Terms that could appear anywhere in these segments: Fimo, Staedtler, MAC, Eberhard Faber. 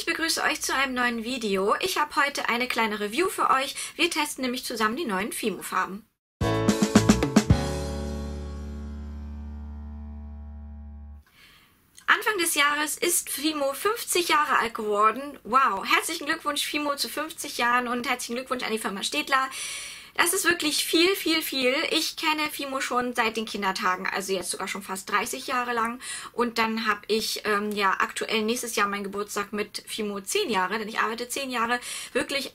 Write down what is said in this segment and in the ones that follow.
Ich begrüße euch zu einem neuen Video. Ich habe heute eine kleine Review für euch. Wir testen nämlich zusammen die neuen Fimo-Farben. Anfang des Jahres ist Fimo 50 Jahre alt geworden. Wow! Herzlichen Glückwunsch Fimo zu 50 Jahren und herzlichen Glückwunsch an die Firma Staedtler. Das ist wirklich viel, viel, viel. Ich kenne Fimo schon seit den Kindertagen, also jetzt sogar schon fast 30 Jahre lang. Und dann habe ich ja aktuell nächstes Jahr meinen Geburtstag mit Fimo 10 Jahre, denn ich arbeite 10 Jahre wirklich,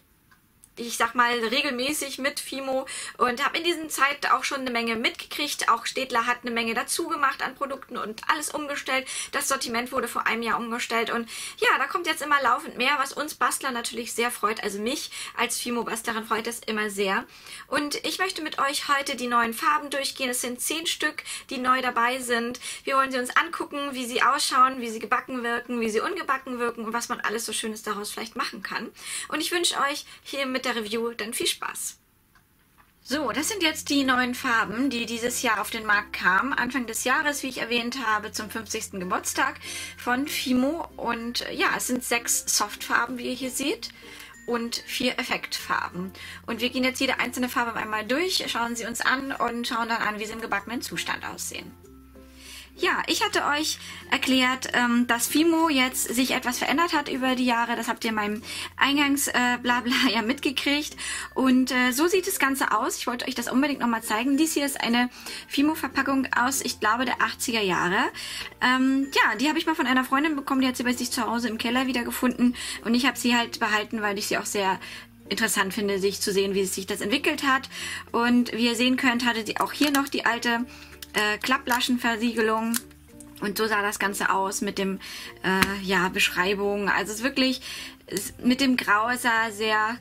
ich sag mal, regelmäßig mit Fimo und habe in dieser Zeit auch schon eine Menge mitgekriegt. Auch Staedtler hat eine Menge dazu gemacht an Produkten und alles umgestellt. Das Sortiment wurde vor einem Jahr umgestellt und ja, da kommt jetzt immer laufend mehr, was uns Bastler natürlich sehr freut. Also mich als Fimo-Bastlerin freut das immer sehr. Und ich möchte mit euch heute die neuen Farben durchgehen. Es sind 10 Stück, die neu dabei sind. Wir wollen sie uns angucken, wie sie ausschauen, wie sie gebacken wirken, wie sie ungebacken wirken und was man alles so Schönes daraus vielleicht machen kann. Und ich wünsche euch hier mit der Review, dann viel Spaß. So, das sind jetzt die neuen Farben, die dieses Jahr auf den Markt kamen. Anfang des Jahres, wie ich erwähnt habe, zum 50. Geburtstag von Fimo. Und ja, es sind 6 Softfarben, wie ihr hier seht, und 4 Effektfarben. Und wir gehen jetzt jede einzelne Farbe einmal durch, schauen sie uns an und schauen dann an, wie sie im gebackenen Zustand aussehen. Ja, ich hatte euch erklärt, dass Fimo jetzt sich etwas verändert hat über die Jahre. Das habt ihr in meinem Eingangs-Blabla ja mitgekriegt. Und so sieht das Ganze aus. Ich wollte euch das unbedingt nochmal zeigen. Dies hier ist eine Fimo-Verpackung aus, ich glaube, der 80er Jahre. Ja, die habe ich mal von einer Freundin bekommen. Die hat sie bei sich zu Hause im Keller wiedergefunden. Und ich habe sie halt behalten, weil ich sie auch sehr interessant finde, sich zu sehen, wie sich das entwickelt hat. Und wie ihr sehen könnt, hatte sie auch hier noch die alte Klapplaschenversiegelung und so sah das Ganze aus mit dem ja, Beschreibung. Also es ist wirklich, mit dem Grau ist er sehr,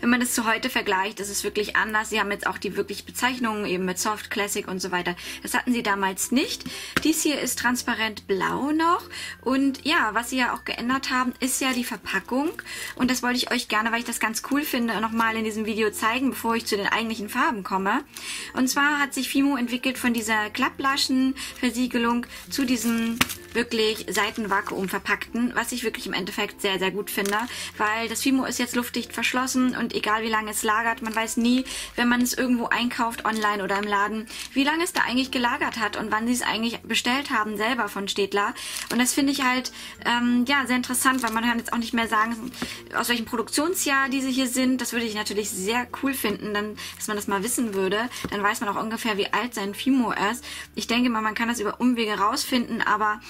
wenn man das zu heute vergleicht, ist es wirklich anders. Sie haben jetzt auch die wirklich Bezeichnungen eben mit Soft, Classic und so weiter. Das hatten sie damals nicht. Dies hier ist transparent blau noch. Und ja, was sie ja auch geändert haben, ist ja die Verpackung. Und das wollte ich euch gerne, weil ich das ganz cool finde, nochmal in diesem Video zeigen, bevor ich zu den eigentlichen Farben komme. Und zwar hat sich Fimo entwickelt von dieser Klapplaschenversiegelung zu diesem wirklich Seitenvakuum verpackten, was ich wirklich im Endeffekt sehr, sehr gut finde. Weil das Fimo ist jetzt luftdicht verschlossen und egal wie lange es lagert, man weiß nie, wenn man es irgendwo einkauft, online oder im Laden, wie lange es da eigentlich gelagert hat und wann sie es eigentlich bestellt haben, selber von Staedtler. Und das finde ich halt ja, sehr interessant, weil man kann jetzt auch nicht mehr sagen, aus welchem Produktionsjahr diese hier sind. Das würde ich natürlich sehr cool finden, dann, dass man das mal wissen würde. Dann weiß man auch ungefähr, wie alt sein Fimo ist. Ich denke mal, man kann das über Umwege rausfinden, aber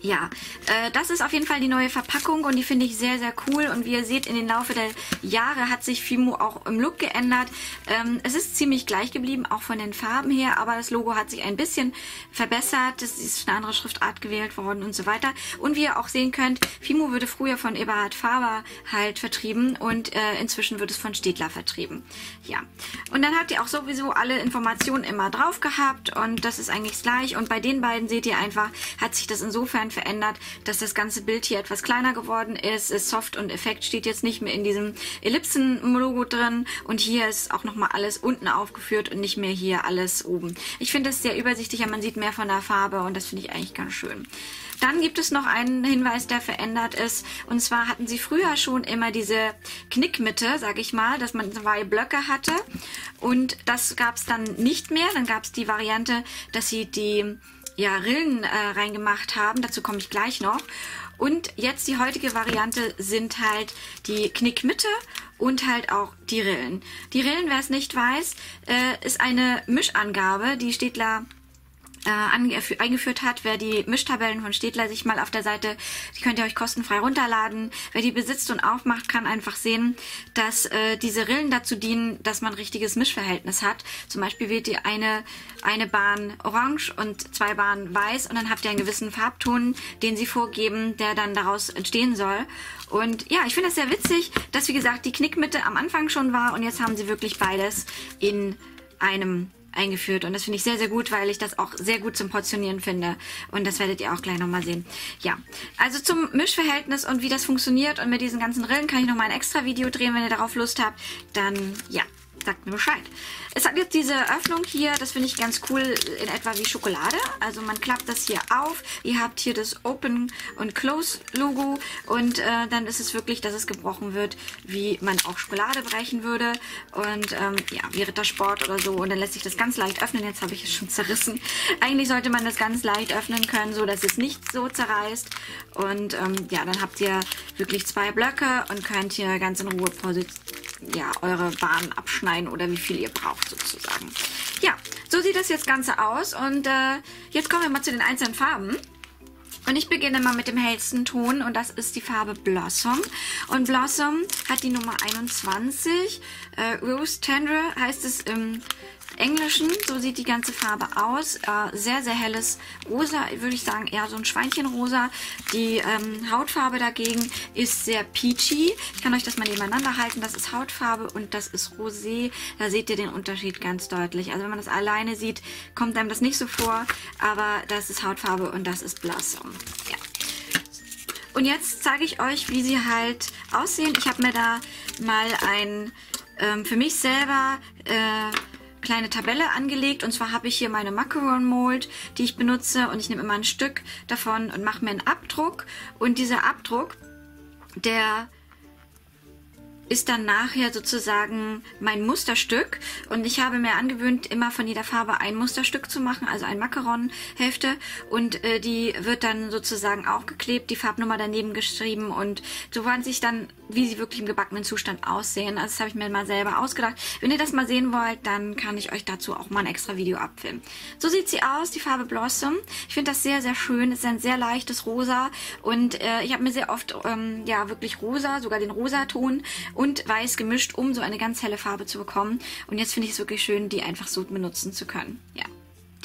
ja, das ist auf jeden Fall die neue Verpackung und die finde ich sehr, sehr cool. Und wie ihr seht, in den Laufe der Jahre hat sich Fimo auch im Look geändert. Es ist ziemlich gleich geblieben, auch von den Farben her, aber das Logo hat sich ein bisschen verbessert. Es ist eine andere Schriftart gewählt worden und so weiter. Und wie ihr auch sehen könnt, Fimo wurde früher von Eberhard Faber halt vertrieben und inzwischen wird es von Staedtler vertrieben. Ja, und dann habt ihr auch sowieso alle Informationen immer drauf gehabt und das ist eigentlich gleich. Und bei den beiden seht ihr einfach, hat sich das insofern verändert, dass das ganze Bild hier etwas kleiner geworden ist. Soft und Effekt steht jetzt nicht mehr in diesem Ellipsen-Logo drin und hier ist auch nochmal alles unten aufgeführt und nicht mehr hier alles oben. Ich finde das sehr übersichtlicher, man sieht mehr von der Farbe und das finde ich eigentlich ganz schön. Dann gibt es noch einen Hinweis, der verändert ist. Und zwar hatten sie früher schon immer diese Knickmitte, sage ich mal, dass man 2 Blöcke hatte. Und das gab es dann nicht mehr. Dann gab es die Variante, dass sie die ja, Rillen reingemacht haben. Dazu komme ich gleich noch. Und jetzt die heutige Variante sind halt die Knickmitte und halt auch die Rillen. Die Rillen, wer es nicht weiß, ist eine Mischangabe, die Staedtler eingeführt hat. Wer die Mischtabellen von Staedtler sich mal auf der Seite, die könnt ihr euch kostenfrei runterladen. Wer die besitzt und aufmacht, kann einfach sehen, dass diese Rillen dazu dienen, dass man ein richtiges Mischverhältnis hat. Zum Beispiel wählt ihr eine Bahn orange und 2 Bahnen weiß und dann habt ihr einen gewissen Farbton, den sie vorgeben, der dann daraus entstehen soll. Und ja, ich finde das sehr witzig, dass wie gesagt die Knickmitte am Anfang schon war und jetzt haben sie wirklich beides in einem eingeführt und das finde ich sehr, sehr gut, weil ich das auch sehr gut zum Portionieren finde und das werdet ihr auch gleich nochmal sehen. Ja, also zum Mischverhältnis und wie das funktioniert und mit diesen ganzen Rillen kann ich nochmal ein extra Video drehen, wenn ihr darauf Lust habt, dann ja, sagt mir Bescheid. Es hat jetzt diese Öffnung hier, das finde ich ganz cool, in etwa wie Schokolade. Also man klappt das hier auf. Ihr habt hier das Open und Close Logo und dann ist es wirklich, dass es gebrochen wird, wie man auch Schokolade brechen würde. Und ja, wie Rittersport oder so. Und dann lässt sich das ganz leicht öffnen. Jetzt habe ich es schon zerrissen. Eigentlich sollte man das ganz leicht öffnen können, so dass es nicht so zerreißt. Und ja, dann habt ihr wirklich zwei Blöcke und könnt hier ganz in Ruhe eure Bahn abschneiden oder wie viel ihr braucht sozusagen. Ja, so sieht das jetzt Ganze aus und jetzt kommen wir mal zu den einzelnen Farben. Und ich beginne mal mit dem hellsten Ton und das ist die Farbe Blossom. Und Blossom hat die Nummer 21. Rose Tendre heißt es im Englischen. So sieht die ganze Farbe aus. Sehr, sehr helles Rosa, würde ich sagen, eher so ein Schweinchenrosa. Die Hautfarbe dagegen ist sehr peachy. Ich kann euch das mal nebeneinander halten. Das ist Hautfarbe und das ist Rosé. Da seht ihr den Unterschied ganz deutlich. Also wenn man das alleine sieht, kommt einem das nicht so vor. Aber das ist Hautfarbe und das ist Blossom. Ja. Und jetzt zeige ich euch, wie sie halt aussehen. Ich habe mir da mal ein, für mich selber, kleine Tabelle angelegt und zwar habe ich hier meine Macaron Mold, die ich benutze und ich nehme immer ein Stück davon und mache mir einen Abdruck und dieser Abdruck, der ist dann nachher sozusagen mein Musterstück und ich habe mir angewöhnt, immer von jeder Farbe ein Musterstück zu machen, also ein Macaron-Hälfte und die wird dann sozusagen aufgeklebt, die Farbnummer daneben geschrieben und so waren sich dann, wie sie wirklich im gebackenen Zustand aussehen. Also das habe ich mir mal selber ausgedacht. Wenn ihr das mal sehen wollt, dann kann ich euch dazu auch mal ein extra Video abfilmen. So sieht sie aus, die Farbe Blossom. Ich finde das sehr, sehr schön. Es ist ein sehr leichtes Rosa und ich habe mir sehr oft, ja, wirklich rosa, sogar den Rosaton und weiß gemischt, um so eine ganz helle Farbe zu bekommen. Und jetzt finde ich es wirklich schön, die einfach so benutzen zu können. Ja.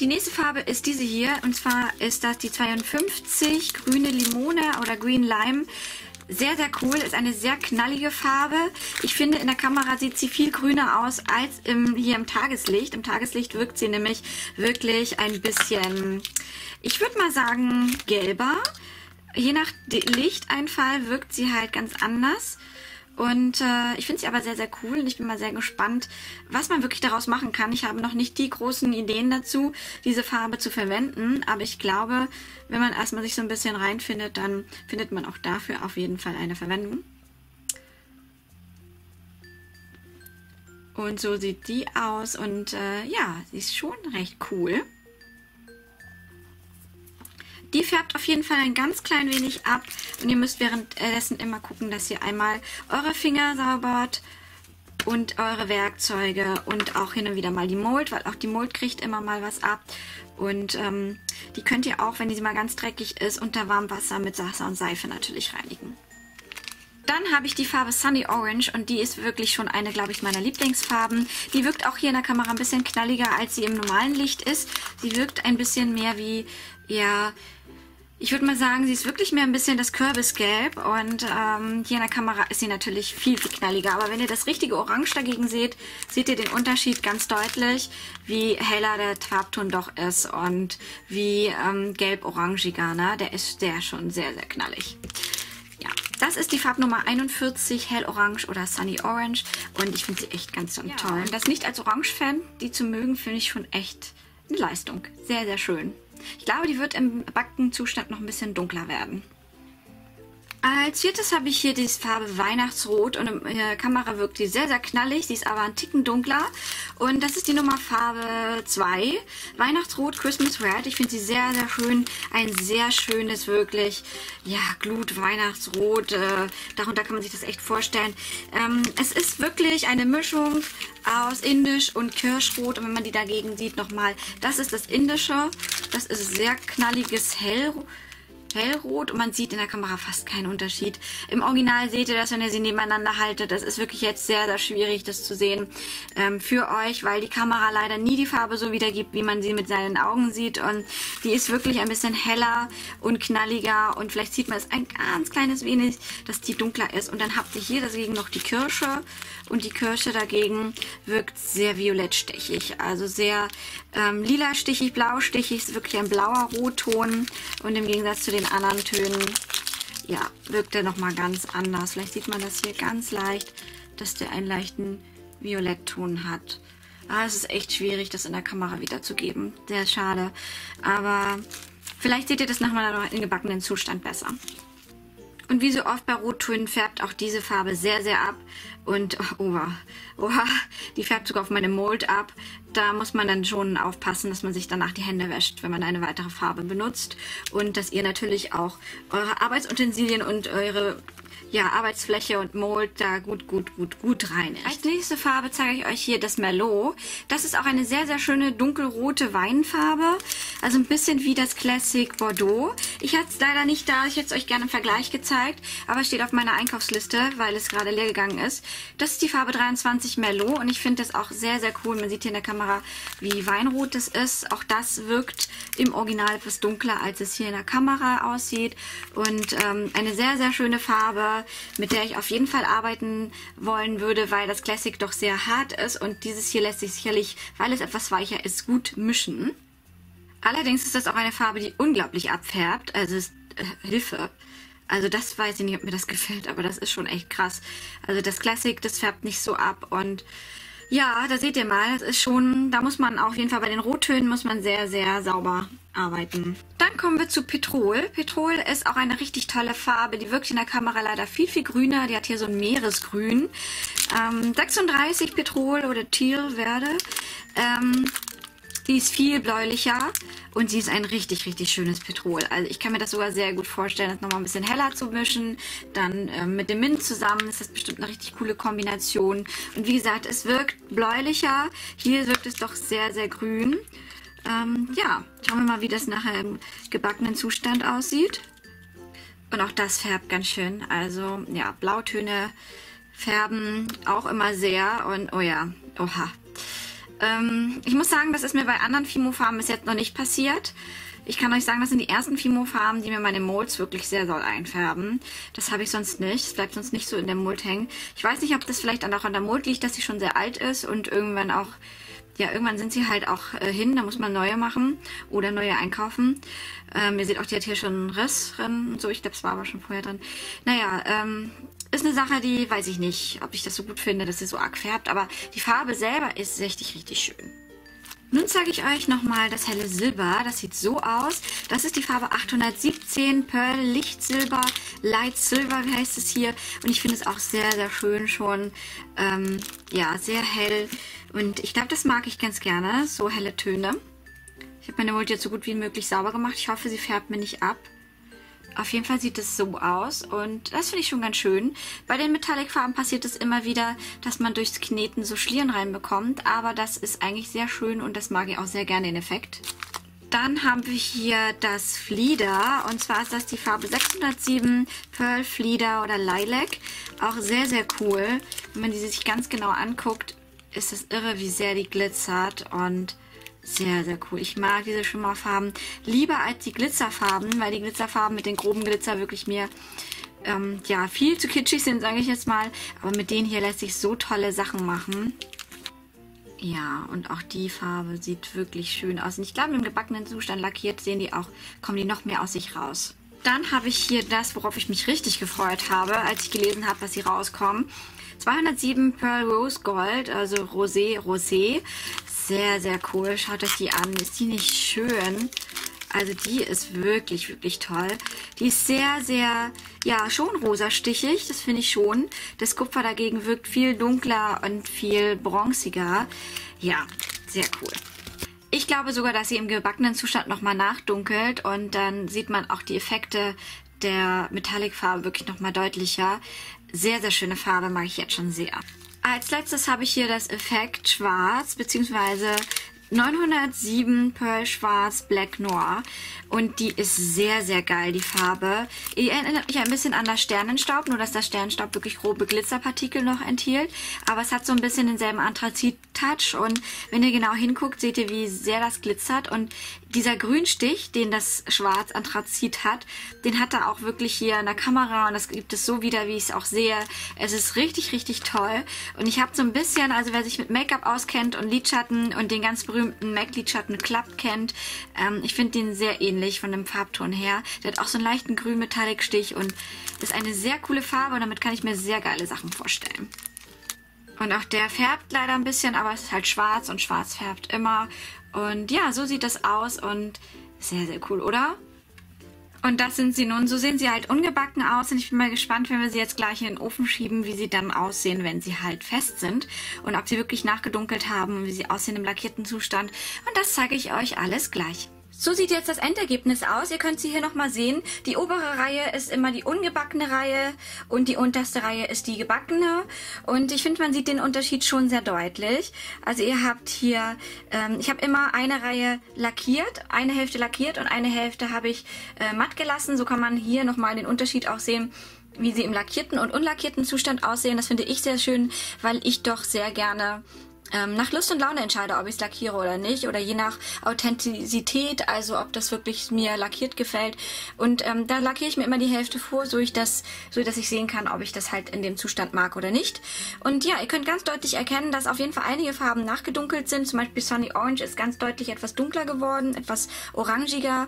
Die nächste Farbe ist diese hier. Und zwar ist das die 52, grüne Limone oder Green Lime. Sehr, sehr cool. Ist eine sehr knallige Farbe. Ich finde, in der Kamera sieht sie viel grüner aus als hier im Tageslicht. Im Tageslicht wirkt sie nämlich wirklich ein bisschen, ich würde mal sagen, gelber. Je nach Lichteinfall wirkt sie halt ganz anders. Und ich finde sie aber sehr, sehr cool und ich bin mal sehr gespannt, was man wirklich daraus machen kann. Ich habe noch nicht die großen Ideen dazu, diese Farbe zu verwenden, aber ich glaube, wenn man erstmal sich so ein bisschen reinfindet, dann findet man auch dafür auf jeden Fall eine Verwendung. Und so sieht die aus und ja, sie ist schon recht cool. Die färbt auf jeden Fall ein ganz klein wenig ab und ihr müsst währenddessen immer gucken, dass ihr einmal eure Finger saubert und eure Werkzeuge und auch hin und wieder mal die Mold, weil auch die Mold kriegt immer mal was ab und die könnt ihr auch, wenn die mal ganz dreckig ist, unter warmem Wasser mit Wasser und Seife natürlich reinigen. Dann habe ich die Farbe Sunny Orange und die ist wirklich schon eine, glaube ich, meiner Lieblingsfarben. Die wirkt auch hier in der Kamera ein bisschen knalliger, als sie im normalen Licht ist. Sie wirkt ein bisschen mehr wie, ja, ich würde mal sagen, sie ist wirklich mehr ein bisschen das Kürbisgelb und hier in der Kamera ist sie natürlich viel, viel knalliger. Aber wenn ihr das richtige Orange dagegen seht, seht ihr den Unterschied ganz deutlich, wie heller der Farbton doch ist und wie gelb-orangiger, ne? Der ist der schon sehr, sehr knallig. Ja, das ist die Farbnummer 41, Hellorange oder Sunny Orange und ich finde sie echt ganz, ganz toll. Ja, und das nicht als Orange-Fan, die zu mögen, finde ich schon echt eine Leistung. Sehr, sehr schön. Ich glaube, die wird im Backenzustand noch ein bisschen dunkler werden. Als viertes habe ich hier die Farbe Weihnachtsrot und in der Kamera wirkt die sehr, sehr knallig. Sie ist aber einen Ticken dunkler und das ist die Nummer Farbe 2. Weihnachtsrot Christmas Red. Ich finde sie sehr, sehr schön. Ein sehr schönes, wirklich, ja, Glut-Weihnachtsrot. Darunter kann man sich das echt vorstellen. Es ist wirklich eine Mischung aus Indisch und Kirschrot und wenn man die dagegen sieht, nochmal, das ist das Indische. Das ist sehr knalliges Hellrot. Hellrot und man sieht in der Kamera fast keinen Unterschied. Im Original seht ihr das, wenn ihr sie nebeneinander haltet. Das ist wirklich jetzt sehr, sehr schwierig, das zu sehen für euch, weil die Kamera leider nie die Farbe so wiedergibt, wie man sie mit seinen Augen sieht. Und die ist wirklich ein bisschen heller und knalliger und vielleicht sieht man es ein ganz kleines wenig, dass die dunkler ist. Und dann habt ihr hier dagegen noch die Kirsche und die Kirsche dagegen wirkt sehr violettstechig, also sehr lila-stichig, blau-stichig. Ist wirklich ein blauer Rotton und im Gegensatz zu den anderen Tönen, ja, wirkt der nochmal ganz anders. Vielleicht sieht man das hier ganz leicht, dass der einen leichten Violettton hat. Ah, es ist echt schwierig, das in der Kamera wiederzugeben. Sehr schade. Aber vielleicht seht ihr das nach meiner ingebackenen Zustand besser. Und wie so oft bei Rottönen färbt auch diese Farbe sehr, sehr ab. Und oha, die färbt sogar auf meinem Mold ab. Da muss man dann schon aufpassen, dass man sich danach die Hände wäscht, wenn man eine weitere Farbe benutzt. Und dass ihr natürlich auch eure Arbeitsutensilien und eure Arbeitsfläche und Mold da gut reinigt. Als nächste Farbe zeige ich euch hier das Merlot. Das ist auch eine sehr, sehr schöne dunkelrote Weinfarbe. Also ein bisschen wie das Classic Bordeaux. Ich hatte es leider nicht da, ich hätte es euch gerne im Vergleich gezeigt, aber steht auf meiner Einkaufsliste, weil es gerade leer gegangen ist. Das ist die Farbe 23 Merlot und ich finde das auch sehr, sehr cool. Man sieht hier in der Kamera, wie weinrot das ist. Auch das wirkt im Original etwas dunkler, als es hier in der Kamera aussieht. Und eine sehr, sehr schöne Farbe, mit der ich auf jeden Fall arbeiten wollen würde, weil das Classic doch sehr hart ist und dieses hier lässt sich sicherlich, weil es etwas weicher ist, gut mischen. Allerdings ist das auch eine Farbe, die unglaublich abfärbt, also ist, Hilfe. Also das weiß ich nicht, ob mir das gefällt, aber das ist schon echt krass. Also das Classic, das färbt nicht so ab und ja, da seht ihr mal, das ist schon, da muss man auf jeden Fall bei den Rottönen muss man sehr, sehr sauber arbeiten. Dann kommen wir zu Petrol. Petrol ist auch eine richtig tolle Farbe, die wirkt in der Kamera leider viel, viel grüner. Die hat hier so ein Meeresgrün. 36 Petrol oder Teal Verde. Die ist viel bläulicher und sie ist ein richtig, richtig schönes Petrol. Also ich kann mir das sogar sehr gut vorstellen, das nochmal ein bisschen heller zu mischen. Dann mit dem Mint zusammen ist das bestimmt eine richtig coole Kombination. Und wie gesagt, es wirkt bläulicher. Hier wirkt es doch sehr, sehr grün. Schauen wir mal, wie das nachher im gebackenen Zustand aussieht. Und auch das färbt ganz schön. Also ja, Blautöne färben auch immer sehr. Und ich muss sagen, das ist mir bei anderen Fimo-Farben bis jetzt noch nicht passiert. Ich kann euch sagen, das sind die ersten Fimo-Farben, die mir meine Molds wirklich sehr doll einfärben. Das habe ich sonst nicht. Es bleibt sonst nicht so in der Mold hängen. Ich weiß nicht, ob das vielleicht auch an der Mold liegt, dass sie schon sehr alt ist und irgendwann auch, irgendwann sind sie halt auch hin. Da muss man neue machen oder neue einkaufen. Ihr seht auch, die hat hier schon einen Riss drin und so. Ich glaube, es war aber schon vorher drin. Naja, ist eine Sache, die weiß ich nicht, ob ich das so gut finde, dass sie so arg färbt, aber die Farbe selber ist richtig, richtig schön. Nun zeige ich euch nochmal das helle Silber. Das sieht so aus. Das ist die Farbe 817 Pearl Lichtsilber, Light Silver, wie heißt es hier? Und ich finde es auch sehr, sehr schön schon. Sehr hell. Und ich glaube, das mag ich ganz gerne, so helle Töne. Ich habe meine Mold jetzt so gut wie möglich sauber gemacht. Ich hoffe, sie färbt mir nicht ab. Auf jeden Fall sieht es so aus und das finde ich schon ganz schön. Bei den Metallic-Farben passiert es immer wieder, dass man durchs Kneten so Schlieren reinbekommt, aber das ist eigentlich sehr schön und das mag ich auch sehr gerne, den Effekt. Dann haben wir hier das Flieder und zwar ist das die Farbe 607 Pearl Flieder oder Lilac. Auch sehr, sehr cool. Wenn man die sich ganz genau anguckt, ist es irre, wie sehr die glitzert und sehr, sehr cool. Ich mag diese Schimmerfarben lieber als die Glitzerfarben, weil die Glitzerfarben mit den groben Glitzer wirklich mir viel zu kitschig sind, sage ich jetzt mal. Aber mit denen hier lässt sich so tolle Sachen machen. Ja, und auch die Farbe sieht wirklich schön aus. Und ich glaube, im gebackenen Zustand lackiert kommen die noch mehr aus sich raus. Dann habe ich hier das, worauf ich mich richtig gefreut habe, als ich gelesen habe, dass sie rauskommen. 207 Pearl Rose Gold, also Rosé. Sehr, sehr cool. Schaut euch die an. Ist die nicht schön? Also die ist wirklich, wirklich toll. Die ist sehr, sehr, schon rosastichig. Das finde ich schon. Das Kupfer dagegen wirkt viel dunkler und viel bronziger. Ja, sehr cool. Ich glaube sogar, dass sie im gebackenen Zustand nochmal nachdunkelt und dann sieht man auch die Effekte der Metallic-Farbe wirklich nochmal deutlicher. Sehr, sehr schöne Farbe, mag ich jetzt schon sehr. Als letztes habe ich hier das Effekt Schwarz, beziehungsweise 907 Pearl Schwarz Black Noir. Und die ist sehr, sehr geil, die Farbe. Die erinnert mich ein bisschen an das Sternenstaub, nur dass das Sternenstaub wirklich grobe Glitzerpartikel noch enthielt. Aber es hat so ein bisschen denselben Anthrazit-Touch. Und wenn ihr genau hinguckt, seht ihr, wie sehr das glitzert. Und dieser Grünstich, den das Schwarz-Anthrazit hat, den hat er auch wirklich hier in der Kamera. Und das gibt es so wieder, wie ich es auch sehe. Es ist richtig, richtig toll. Und ich habe so ein bisschen, also wer sich mit Make-up auskennt und Lidschatten und den ganz berühmten MAC Lidschatten Club kennt. Ich finde den sehr ähnlich von dem Farbton her. Der hat auch so einen leichten grünen Metallic-Stich und ist eine sehr coole Farbe und damit kann ich mir sehr geile Sachen vorstellen. Und auch der färbt leider ein bisschen, aber es ist halt schwarz und schwarz färbt immer. Und ja, so sieht das aus und sehr, sehr cool, oder? Und das sind sie nun. So sehen sie halt ungebacken aus und ich bin mal gespannt, wenn wir sie jetzt gleich in den Ofen schieben, wie sie dann aussehen, wenn sie halt fest sind und ob sie wirklich nachgedunkelt haben und wie sie aussehen im lackierten Zustand. Und das zeige ich euch alles gleich. So sieht jetzt das Endergebnis aus. Ihr könnt sie hier nochmal sehen. Die obere Reihe ist immer die ungebackene Reihe und die unterste Reihe ist die gebackene. Und ich finde, man sieht den Unterschied schon sehr deutlich. Also ihr habt hier, ich habe immer eine Reihe lackiert, eine Hälfte lackiert und eine Hälfte habe ich matt gelassen. So kann man hier nochmal den Unterschied auch sehen, wie sie im lackierten und unlackierten Zustand aussehen. Das finde ich sehr schön, weil ich doch sehr gerne nach Lust und Laune entscheide, ob ich es lackiere oder nicht, oder je nach Authentizität, also ob das wirklich mir lackiert gefällt. Und da lackiere ich mir immer die Hälfte vor, so dass ich sehen kann, ob ich das halt in dem Zustand mag oder nicht. Und ja, ihr könnt ganz deutlich erkennen, dass auf jeden Fall einige Farben nachgedunkelt sind. Zum Beispiel Sunny Orange ist ganz deutlich etwas dunkler geworden, etwas orangiger.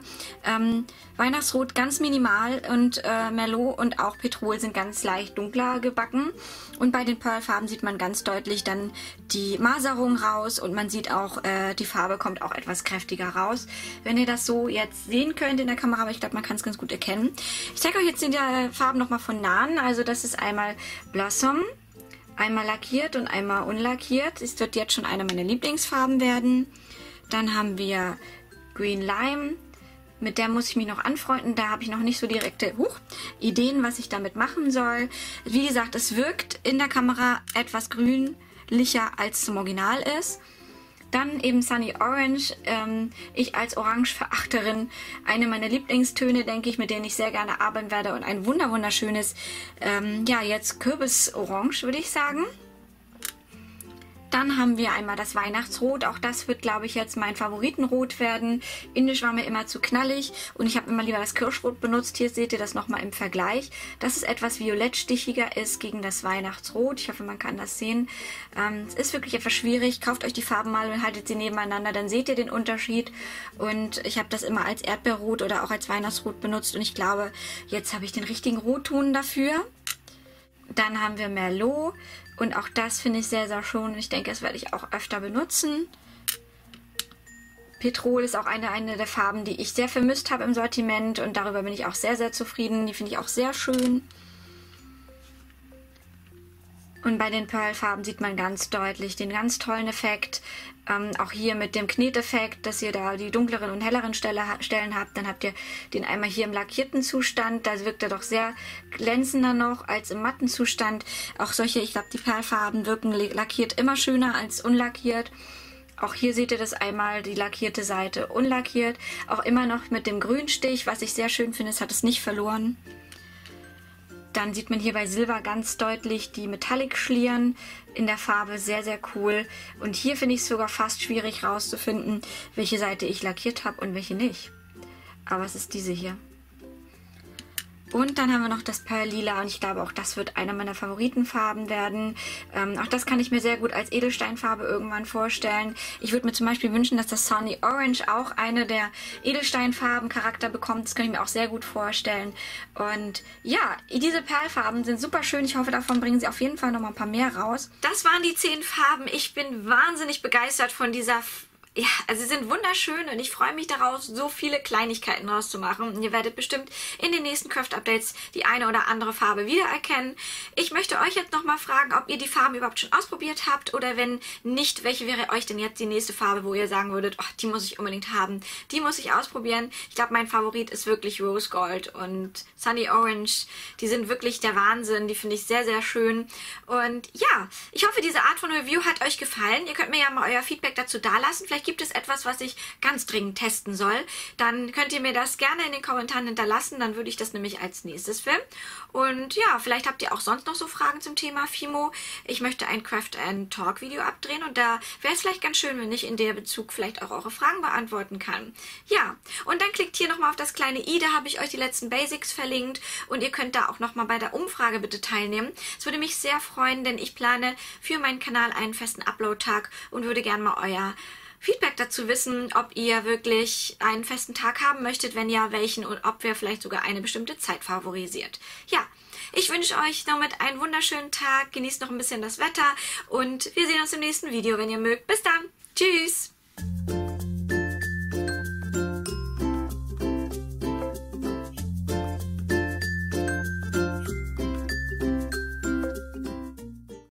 Weihnachtsrot ganz minimal und Merlot und auch Petrol sind ganz leicht dunkler gebacken. Und bei den Pearl-Farben sieht man ganz deutlich dann die Maserung raus und man sieht auch, die Farbe kommt auch etwas kräftiger raus. Wenn ihr das so jetzt sehen könnt in der Kamera, aber ich glaube, man kann es ganz gut erkennen. Ich zeige euch jetzt die Farben nochmal von nahen. Also das ist einmal Blossom, einmal lackiert und einmal unlackiert. Es wird jetzt schon eine meiner Lieblingsfarben werden. Dann haben wir Green Lime. Mit der muss ich mich noch anfreunden, da habe ich noch nicht so direkte Ideen, was ich damit machen soll. Wie gesagt, es wirkt in der Kamera etwas grünlicher, als es im Original ist. Dann eben Sunny Orange, ich als Orange-Verachterin, eine meiner Lieblingstöne, denke ich, mit denen ich sehr gerne arbeiten werde. Und ein wunderschönes, ja jetzt Kürbisorange, würde ich sagen. Dann haben wir einmal das Weihnachtsrot. Auch das wird, glaube ich, jetzt mein Favoritenrot werden. Indisch war mir immer zu knallig und ich habe immer lieber das Kirschrot benutzt. Hier seht ihr das nochmal im Vergleich, dass es etwas violettstichiger ist gegen das Weihnachtsrot. Ich hoffe, man kann das sehen. Es ist wirklich etwas schwierig. Kauft euch die Farben mal und haltet sie nebeneinander, dann seht ihr den Unterschied. Und ich habe das immer als Erdbeerrot oder auch als Weihnachtsrot benutzt und ich glaube, jetzt habe ich den richtigen Rotton dafür. Dann haben wir Merlot. Und auch das finde ich sehr, sehr schön. Ich denke, das werde ich auch öfter benutzen. Petrol ist auch eine der Farben, die ich sehr vermisst habe im Sortiment. Und darüber bin ich auch sehr, sehr zufrieden. Die finde ich auch sehr schön. Und bei den Pearl-Farben sieht man ganz deutlich den ganz tollen Effekt. Auch hier mit dem Kneteffekt, dass ihr da die dunkleren und helleren Stellen habt. Dann habt ihr den einmal hier im lackierten Zustand. Da wirkt er doch sehr glänzender noch als im matten Zustand. Auch solche, ich glaube, die Pearl-Farben wirken lackiert immer schöner als unlackiert. Auch hier seht ihr das einmal, die lackierte Seite unlackiert. Auch immer noch mit dem Grünstich, was ich sehr schön finde, es hat es nicht verloren. Dann sieht man hier bei Silber ganz deutlich die Metallic-Schlieren in der Farbe. Sehr, sehr cool. Und hier finde ich es sogar fast schwierig rauszufinden, welche Seite ich lackiert habe und welche nicht. Aber es ist diese hier. Und dann haben wir noch das Pearl Lila und ich glaube auch das wird eine meiner Favoritenfarben werden. Auch das kann ich mir sehr gut als Edelsteinfarbe irgendwann vorstellen. Ich würde mir zum Beispiel wünschen, dass das Sunny Orange auch eine der Edelsteinfarben Charakter bekommt. Das kann ich mir auch sehr gut vorstellen. Und ja, diese Perlfarben sind super schön. Ich hoffe, davon bringen sie auf jeden Fall nochmal ein paar mehr raus. Das waren die 10 Farben. Ich bin wahnsinnig begeistert von dieser Farbe. Ja, also sie sind wunderschön und ich freue mich darauf, so viele Kleinigkeiten rauszumachen. Und ihr werdet bestimmt in den nächsten Craft-Updates die eine oder andere Farbe wiedererkennen. Ich möchte euch jetzt nochmal fragen, ob ihr die Farben überhaupt schon ausprobiert habt oder wenn nicht, welche wäre euch denn jetzt die nächste Farbe, wo ihr sagen würdet, oh, die muss ich unbedingt haben, die muss ich ausprobieren. Ich glaube, mein Favorit ist wirklich Rose Gold und Sunny Orange. Die sind wirklich der Wahnsinn, die finde ich sehr, sehr schön. Und ja, ich hoffe, diese Art von Review hat euch gefallen. Ihr könnt mir ja mal euer Feedback dazu dalassen. Vielleicht gibt es etwas, was ich ganz dringend testen soll, dann könnt ihr mir das gerne in den Kommentaren hinterlassen, dann würde ich das nämlich als nächstes filmen. Und ja, vielleicht habt ihr auch sonst noch so Fragen zum Thema Fimo. Ich möchte ein Craft and Talk Video abdrehen und da wäre es vielleicht ganz schön, wenn ich in der Bezug vielleicht auch eure Fragen beantworten kann. Ja, und dann klickt hier nochmal auf das kleine i, da habe ich euch die letzten Basics verlinkt und ihr könnt da auch nochmal bei der Umfrage bitte teilnehmen. Es würde mich sehr freuen, denn ich plane für meinen Kanal einen festen Upload-Tag und würde gerne mal euer Feedback dazu wissen, ob ihr wirklich einen festen Tag haben möchtet, wenn ja, welchen, und ob wir vielleicht sogar eine bestimmte Zeit favorisiert. Ja, ich wünsche euch damit einen wunderschönen Tag, genießt noch ein bisschen das Wetter und wir sehen uns im nächsten Video, wenn ihr mögt. Bis dann, tschüss!